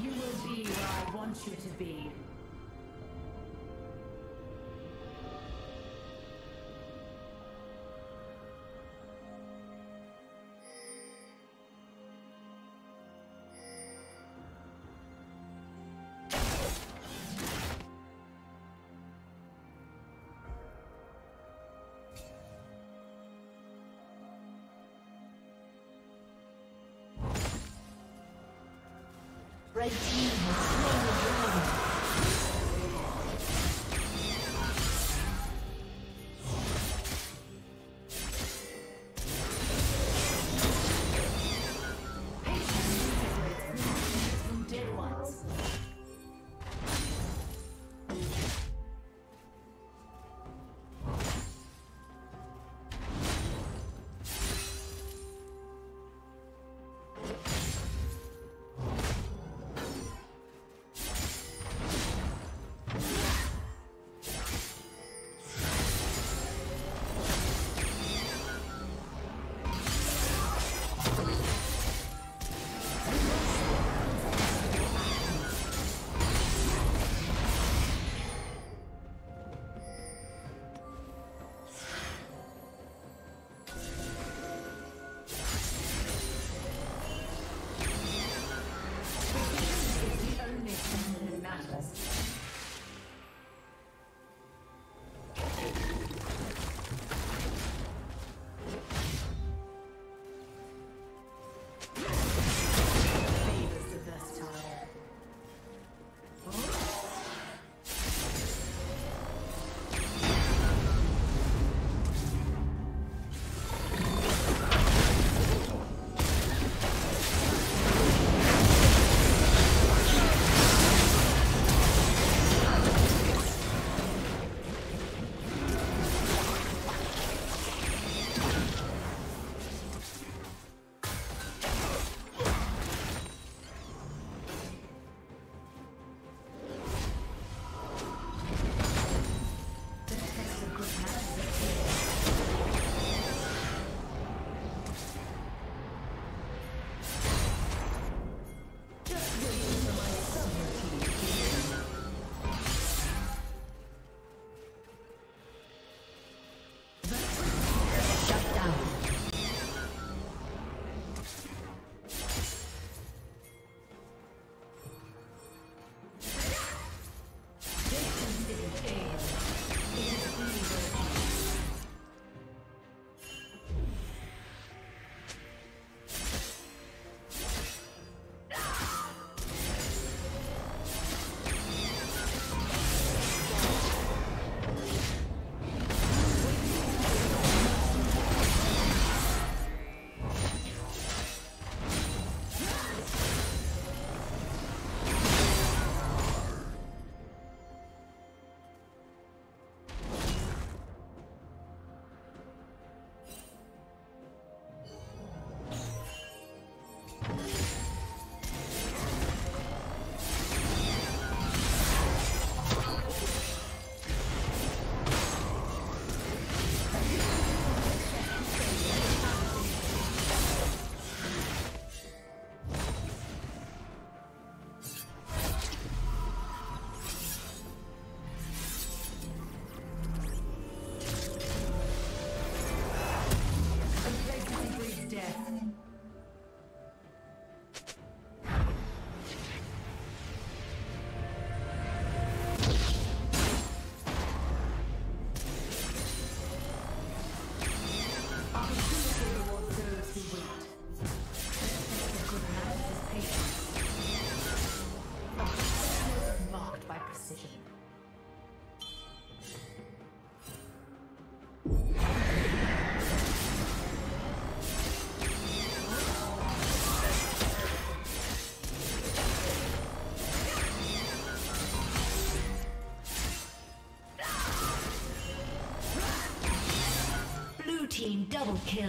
You will be where I want you to be. Red team has slain the dragon. Patience from dead ones. Team double kill.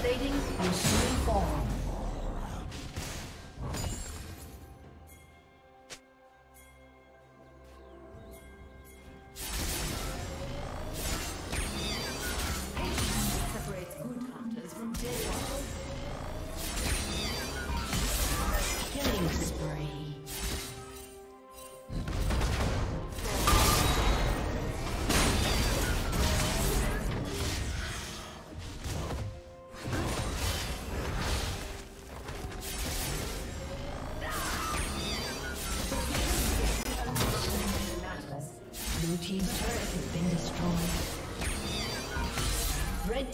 Plating will soon fall. Red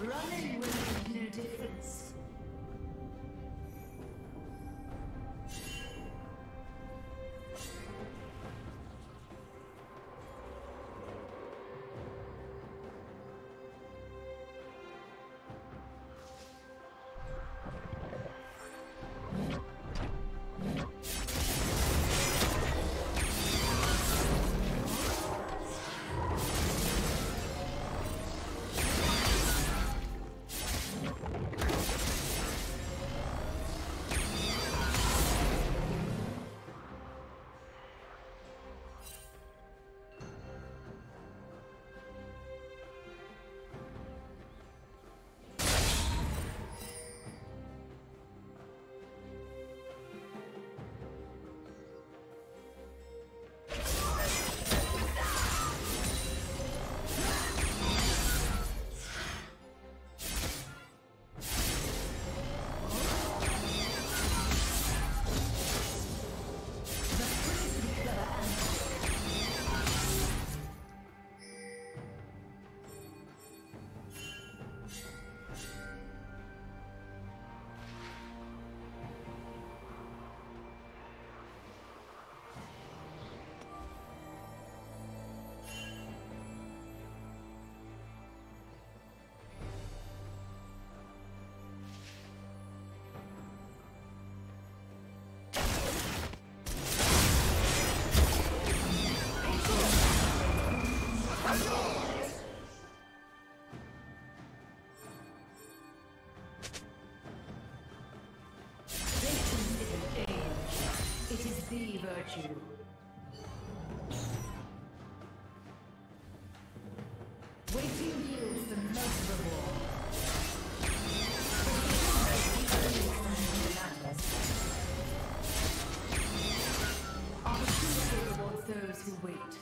Running will make no difference. The virtue. Waiting yields the most reward. Opportunity rewards those who wait.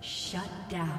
Shut down.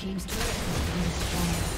Team's turret has been destroyed.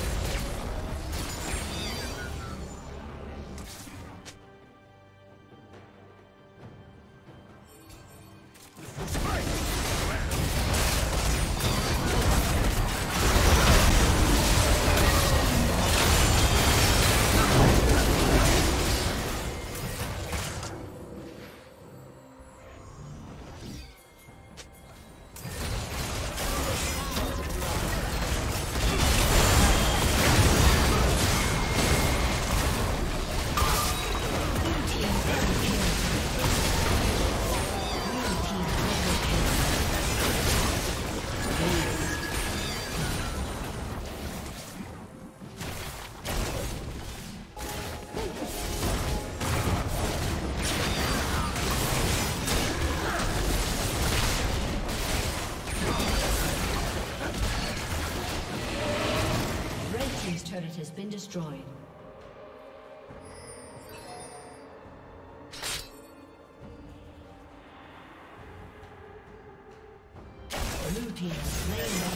turret has been destroyed. Blue team slain.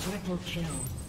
Triple kill.